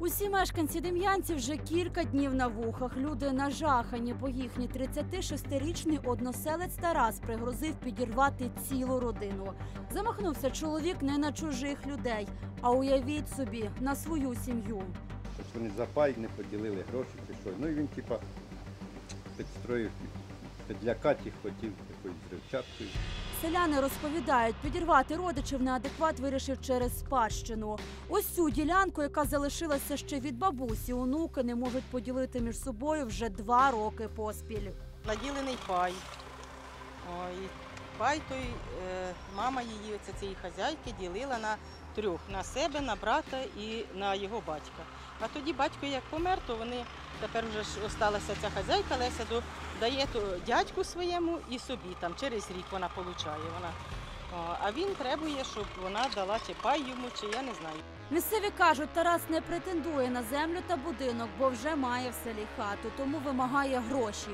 Усі мешканці Дем'янців вже кілька днів на вухах. Люди нажахані, бо їхній 36-річний односелець Тарас пригрозив підірвати цілу родину. Замахнувся чоловік не на чужих людей, а, уявіть собі, на свою сім'ю. Вони запали, не поділили гроші, пішли. Ну і він, типа, підстроїв підляка, хотів якоюсь взривчаткою. Селяни розповідають, підірвати родичів неадекват вирішив через спадщину. Ось цю ділянку, яка залишилася ще від бабусі, онуки не можуть поділити між собою вже 2 роки поспіль. Наділений пай. Пай той мама її, цієї хазяйки, ділила на 3: на себе, на брата і на його батька. А тоді батько як помер, то вони, тепер вже ж осталася ця хазяйка Леся, дає дядьку своєму і собі, там через рік вона получає. А він требує, щоб вона дала чи пай йому, чи я не знаю. Місцеві кажуть, Тарас не претендує на землю та будинок, бо вже має в селі хату, тому вимагає гроші.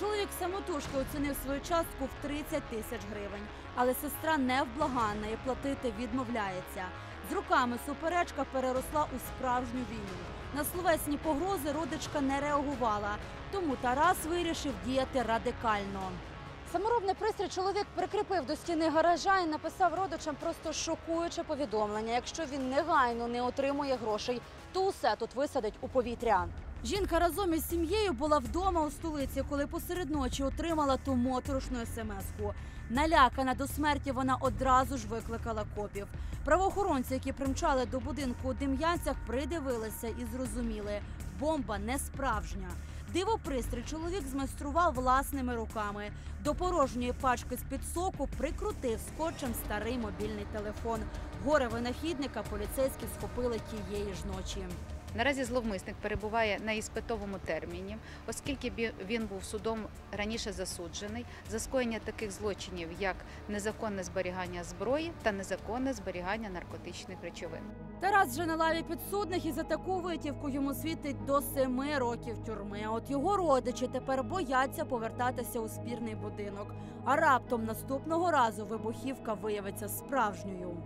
Чоловік самотужки оцінив свою частку в 30 000 гривень, але сестра невблаганна і платити відмовляється. З роками суперечка переросла у справжню війну. На словесні погрози родичка не реагувала, тому Тарас вирішив діяти радикально. Саморобний пристрій чоловік прикріпив до стіни гаража і написав родичам просто шокуюче повідомлення. Якщо він негайно не отримує грошей, то усе тут висадить у повітря. Жінка разом із сім'єю була вдома у столиці, коли посеред ночі отримала ту моторошну смс-ку. Налякана до смерті, вона одразу ж викликала копів. Правоохоронці, які примчали до будинку у Дем'янцях, придивилися і зрозуміли – бомба не справжня. Дивопристрій чоловік змайстрував власними руками. До порожньої пачки з-під соку прикрутив скотчем старий мобільний телефон. Горе-винахідника поліцейські схопили тієї ж ночі. Наразі зловмисник перебуває на іспитовому терміні, оскільки він був судом раніше засуджений за скоєння таких злочинів, як незаконне зберігання зброї та незаконне зберігання наркотичних речовин. Тарас вже на лаві підсудних і за таку витівку йому світить до 7 років тюрми. А от його родичі тепер бояться повертатися у спірний будинок. А раптом наступного разу вибухівка виявиться справжньою.